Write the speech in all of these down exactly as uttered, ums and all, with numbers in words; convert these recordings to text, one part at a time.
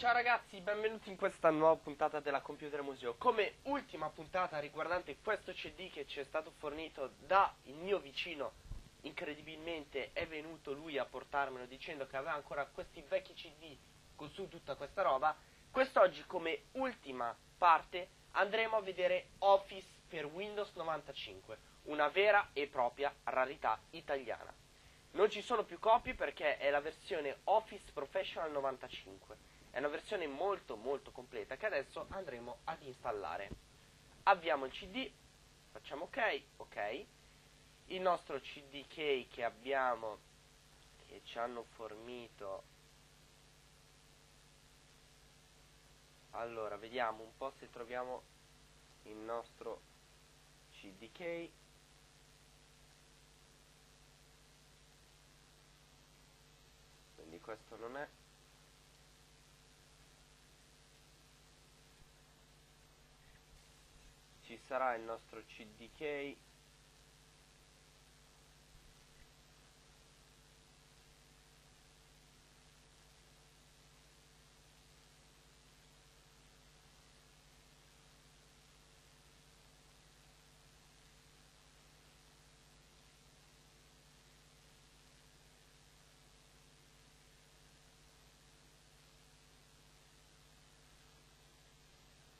Ciao ragazzi, benvenuti in questa nuova puntata della Computer Museo. Come ultima puntata riguardante questo C D che ci è stato fornito da il mio vicino, incredibilmente è venuto lui a portarmelo dicendo che aveva ancora questi vecchi C D con su tutta questa roba, quest'oggi come ultima parte andremo a vedere Office per Windows novantacinque, una vera e propria rarità italiana. Non ci sono più copie perché è la versione Office Professional novantacinque. È una versione molto molto completa che adesso andremo ad installare. Avviamo il C D, facciamo ok, ok. Il nostro C D K che abbiamo, che ci hanno fornito. Allora, vediamo un po' se troviamo il nostro C D K. Quindi questo non è. Ci sarà il nostro C D K.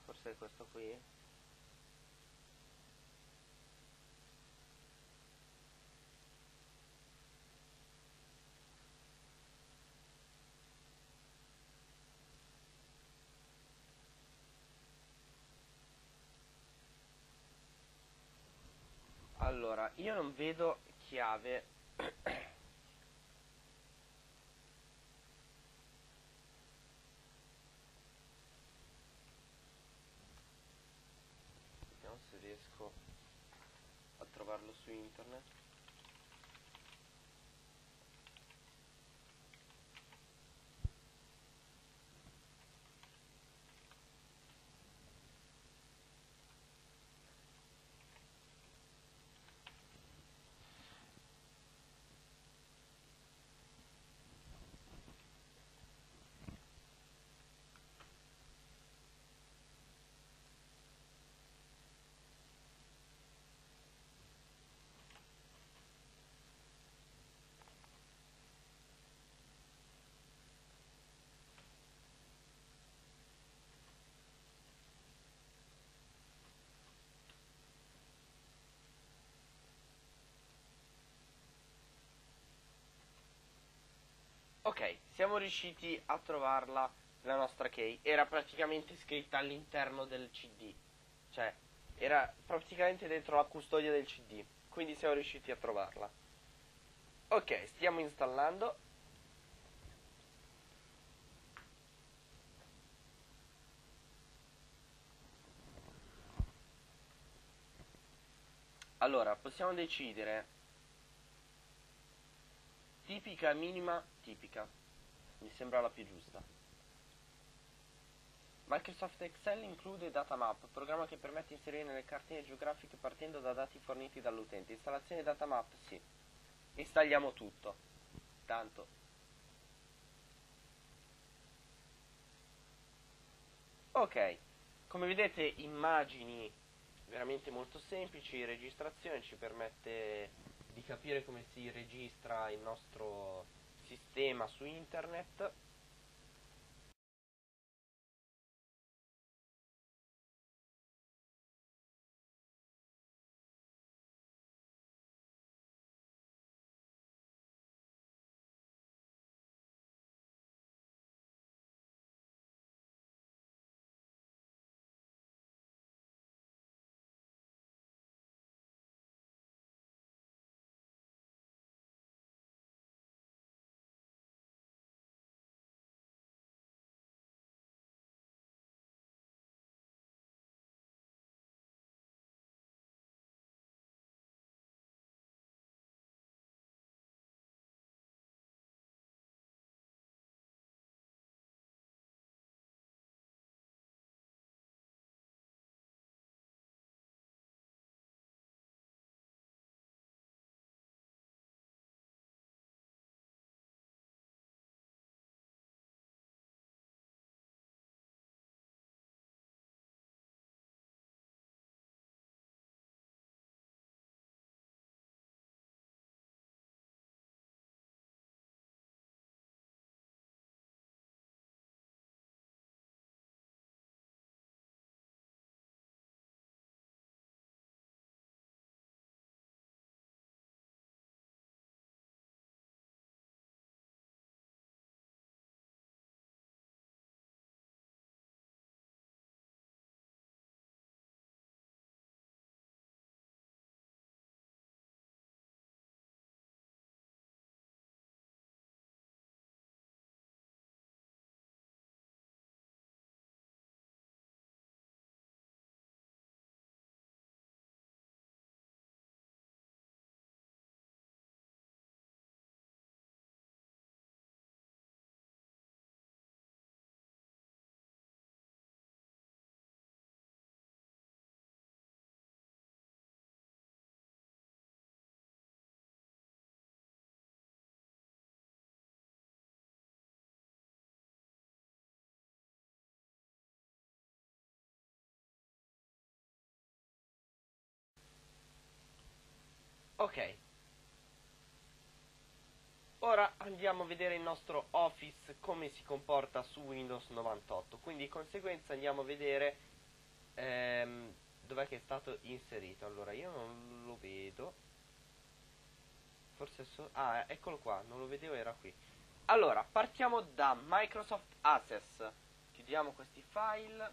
Forse è questo qui. Allora, io non vedo chiave. Vediamo se riesco a trovarlo su internet. Ok, siamo riusciti a trovarla, la nostra key. Era praticamente scritta all'interno del C D, cioè era praticamente dentro la custodia del C D, quindi siamo riusciti a trovarla. Ok, stiamo installando. Allora, possiamo decidere tipica, minima, tipica. Mi sembra la più giusta. Microsoft Excel include Datamap, programma che permette di inserire le cartine geografiche partendo da dati forniti dall'utente. Installazione Datamap, sì. Installiamo tutto. Tanto. Ok. Come vedete, immagini veramente molto semplici, registrazione ci permette di capire come si registra il nostro sistema su internet. Ok, ora andiamo a vedere il nostro Office come si comporta su Windows novantotto, quindi di conseguenza andiamo a vedere ehm, dov'è che è stato inserito. Allora, io non lo vedo, forse so ah, eccolo qua, non lo vedevo, era qui. Allora, partiamo da Microsoft Access, chiudiamo questi file.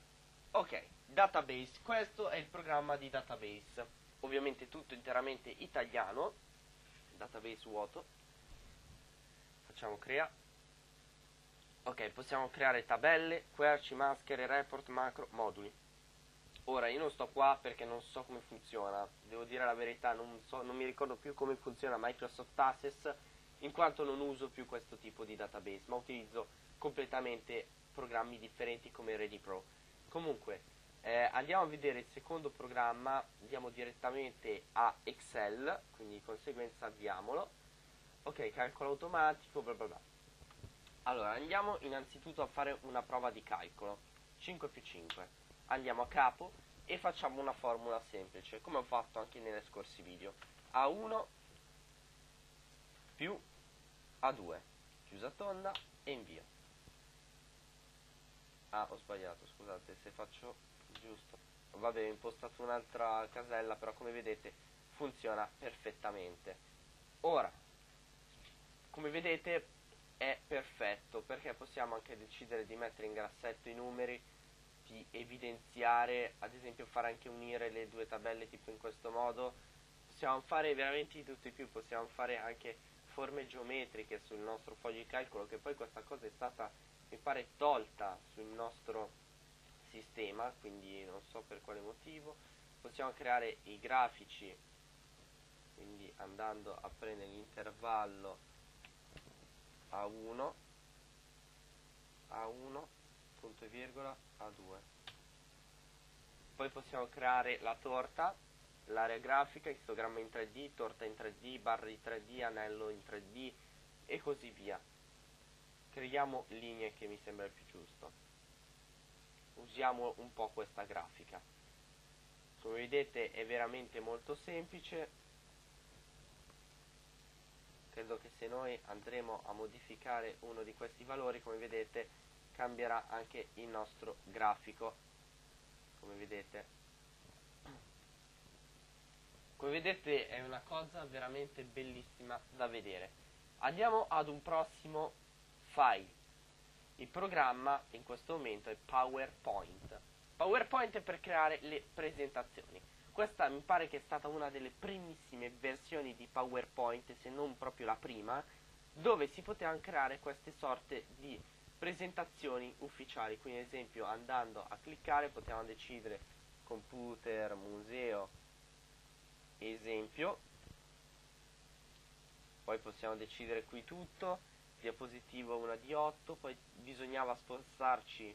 Ok, database, questo è il programma di database, ovviamente tutto interamente italiano, database vuoto, facciamo crea. Ok, possiamo creare tabelle, querci, maschere, report, macro, moduli. Ora io non sto qua perché non so come funziona, devo dire la verità, non, so, non mi ricordo più come funziona Microsoft Access, in quanto non uso più questo tipo di database, ma utilizzo completamente programmi differenti come Ready Pro. Comunque, eh, andiamo a vedere il secondo programma, andiamo direttamente a Excel, quindi di conseguenza avviamolo. Ok, calcolo automatico, bla bla bla. Allora, andiamo innanzitutto a fare una prova di calcolo, cinque più cinque. Andiamo a capo e facciamo una formula semplice, come ho fatto anche nei scorsi video. A uno più A due, chiusa tonda e invio. Ah, ho sbagliato, scusate, se faccio giusto. Vabbè, ho impostato un'altra casella, però come vedete funziona perfettamente. Ora, come vedete è perfetto, perché possiamo anche decidere di mettere in grassetto i numeri, di evidenziare, ad esempio fare anche unire le due tabelle tipo in questo modo. Possiamo fare veramente di tutto di più, possiamo fare anche forme geometriche sul nostro foglio di calcolo, che poi questa cosa è stata, mi pare, tolta sul nostro sistema, quindi non so per quale motivo. Possiamo creare i grafici, quindi andando a prendere l'intervallo A uno, A uno, punto e virgola, A due. Poi possiamo creare la torta, l'area grafica, histogramma in tre D, torta in tre D, barra di tre D, anello in tre D e così via. Creiamo linee, che mi sembra il più giusto. Usiamo un po' questa grafica. Come vedete è veramente molto semplice. Credo che se noi andremo a modificare uno di questi valori, come vedete, cambierà anche il nostro grafico. Come vedete. Come vedete è una cosa veramente bellissima da vedere. Andiamo ad un prossimo file. Il programma in questo momento è PowerPoint. PowerPoint è per creare le presentazioni. Questa mi pare che è stata una delle primissime versioni di PowerPoint, se non proprio la prima, dove si potevano creare queste sorte di presentazioni ufficiali. Quindi ad esempio andando a cliccare potevamo decidere computer, museo, esempio, poi possiamo decidere qui tutto, diapositiva una di otto, poi bisognava spostarci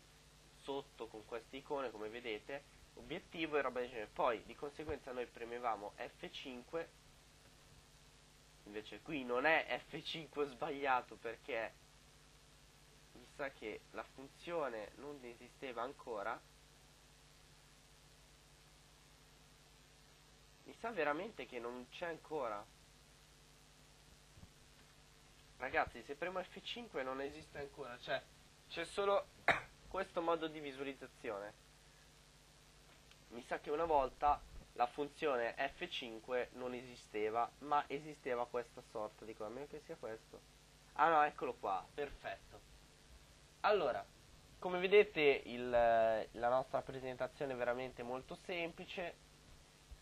sotto con queste icone come vedete, obiettivo e roba del genere. Poi di conseguenza noi premevamo F cinque, invece qui non è F cinque, sbagliato, perché mi sa che la funzione non esisteva ancora. Mi sa veramente che non c'è ancora. Ragazzi, se premo F cinque non esiste ancora, cioè c'è solo questo modo di visualizzazione. Mi sa che una volta la funzione F cinque non esisteva, ma esisteva questa sorta di cosa, a meno che sia questo. Ah no, eccolo qua, perfetto. Allora, come vedete il, la nostra presentazione è veramente molto semplice,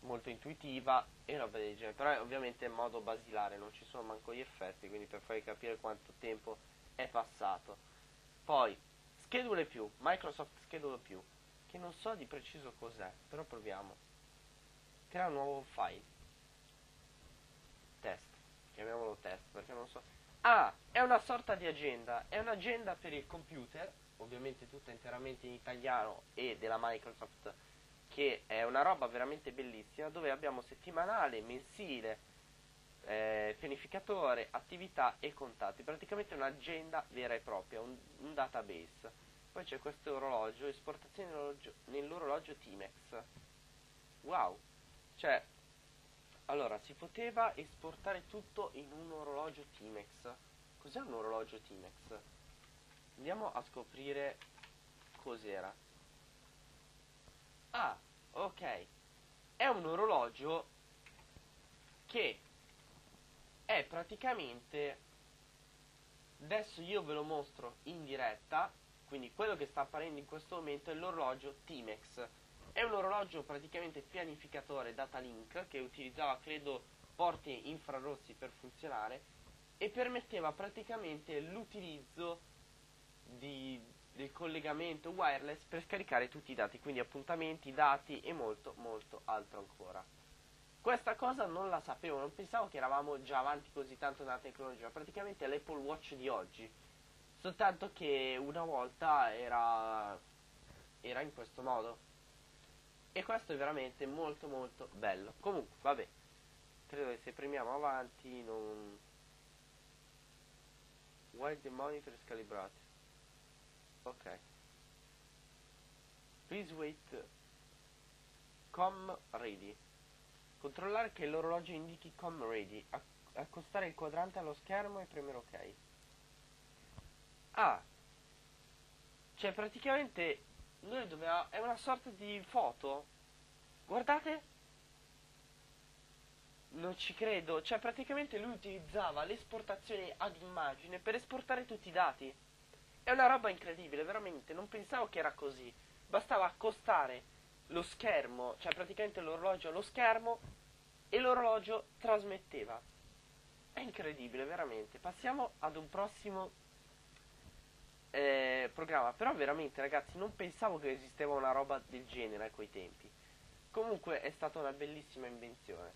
molto intuitiva e roba del genere, però è ovviamente in modo basilare, non ci sono manco gli effetti, quindi per farvi capire quanto tempo è passato. Poi Schedule più, Microsoft Schedule più, che non so di preciso cos'è, però proviamo. Crea un nuovo file, test, chiamiamolo test perché non so. Ah, è una sorta di agenda, è un'agenda per il computer, ovviamente tutta interamente in italiano e della Microsoft, che è una roba veramente bellissima, dove abbiamo settimanale, mensile, eh, pianificatore, attività e contatti, praticamente un'agenda vera e propria, un, un database. Poi c'è questo orologio, esportazione nell'orologio Timex. Wow, cioè Allora, si poteva esportare tutto in un orologio Timex. Cos'è un orologio Timex? Andiamo a scoprire cos'era. Ah, ok. È un orologio che è praticamente... Adesso io ve lo mostro in diretta. Quindi quello che sta apparendo in questo momento è l'orologio Timex. È un orologio praticamente pianificatore Data Link, che utilizzava, credo, porte infrarossi per funzionare, e permetteva praticamente l'utilizzo del collegamento wireless per scaricare tutti i dati, quindi appuntamenti, dati e molto molto altro ancora. Questa cosa non la sapevo, non pensavo che eravamo già avanti così tanto nella tecnologia. Praticamente è l'Apple Watch di oggi, soltanto che una volta era, era in questo modo. E questo è veramente molto molto bello. Comunque, vabbè, credo che se premiamo avanti non... While the monitor is calibrated. Ok. Please wait. Com ready. Controllare che l'orologio indichi com ready. Acc accostare il quadrante allo schermo e premere ok. Ah, cioè praticamente... Noi dovevamo... È una sorta di foto. Guardate. Non ci credo. Cioè praticamente lui utilizzava l'esportazione ad immagine per esportare tutti i dati. È una roba incredibile, veramente. Non pensavo che era così. Bastava accostare lo schermo, cioè praticamente l'orologio allo schermo, e l'orologio trasmetteva. È incredibile, veramente. Passiamo ad un prossimo... Eh, programma. Però veramente, ragazzi, non pensavo che esisteva una roba del genere a quei tempi. Comunque è stata una bellissima invenzione.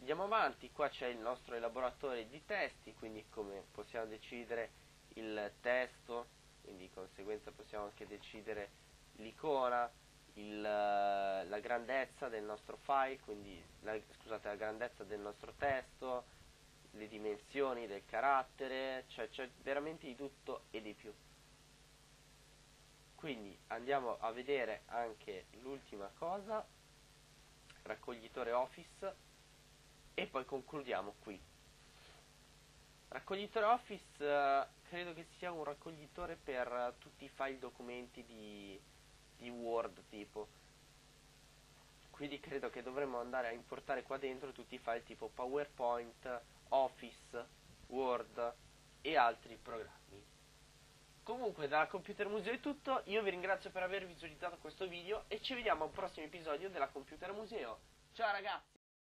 Andiamo avanti. Qua c'è il nostro elaboratore di testi, quindi come possiamo decidere il testo, quindi di conseguenza possiamo anche decidere l'icona, la grandezza del nostro file, quindi la, scusate, la grandezza del nostro testo, le dimensioni del carattere, cioè c'è veramente di tutto e di più. Quindi andiamo a vedere anche l'ultima cosa, raccoglitore Office, e poi concludiamo qui. Raccoglitore Office, eh, credo che sia un raccoglitore per eh, tutti i file documenti di, di Word tipo. Quindi credo che dovremmo andare a importare qua dentro tutti i file tipo PowerPoint, Office, Word e altri programmi. Comunque da Computer Museo è tutto, io vi ringrazio per aver visualizzato questo video e ci vediamo al prossimo episodio della Computer Museo. Ciao ragazzi!